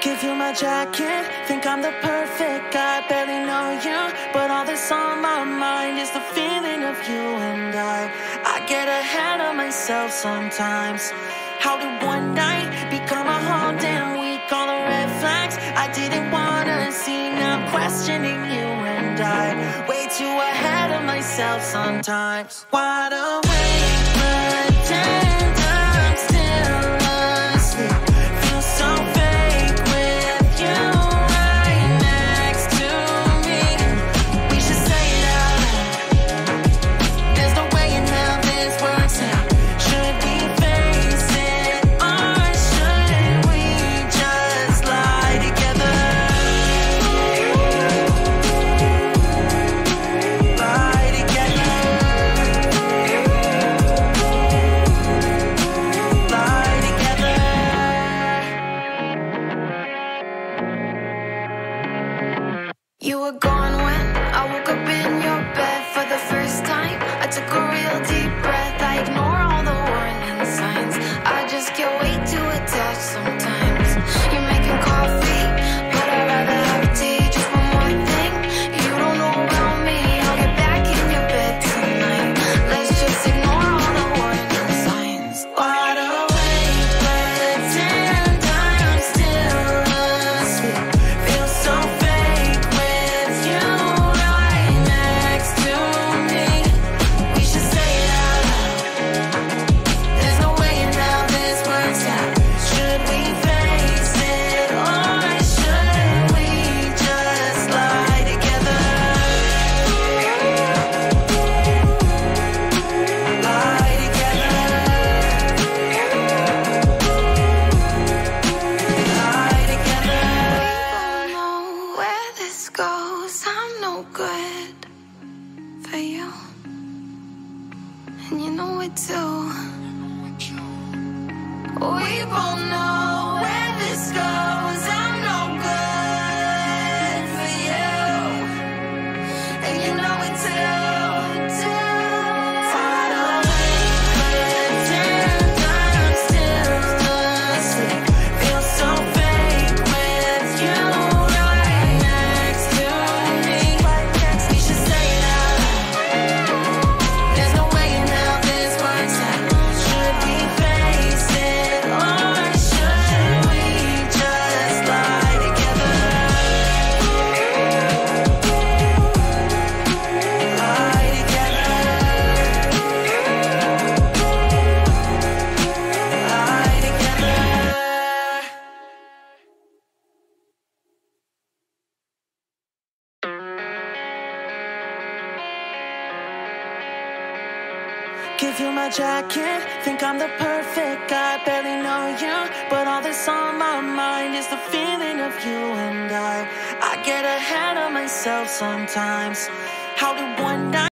Give you my jacket, think I'm the perfect guy. Barely know you, but all that's on my mind is the feeling of you and I get ahead of myself sometimes. How did one night become a whole damn week? All the red flags I didn't wanna see, now I'm questioning you and I. Way too ahead of myself sometimes. Wide awake, pretend I'm still asleep. Feel so fake with you right next to me. We should say it out loud. There's no way in hell this works out. Should be jacket, think I'm the perfect guy. Barely know you, but all that's on my mind is the feeling of you and I. I get ahead of myself sometimes. How did one night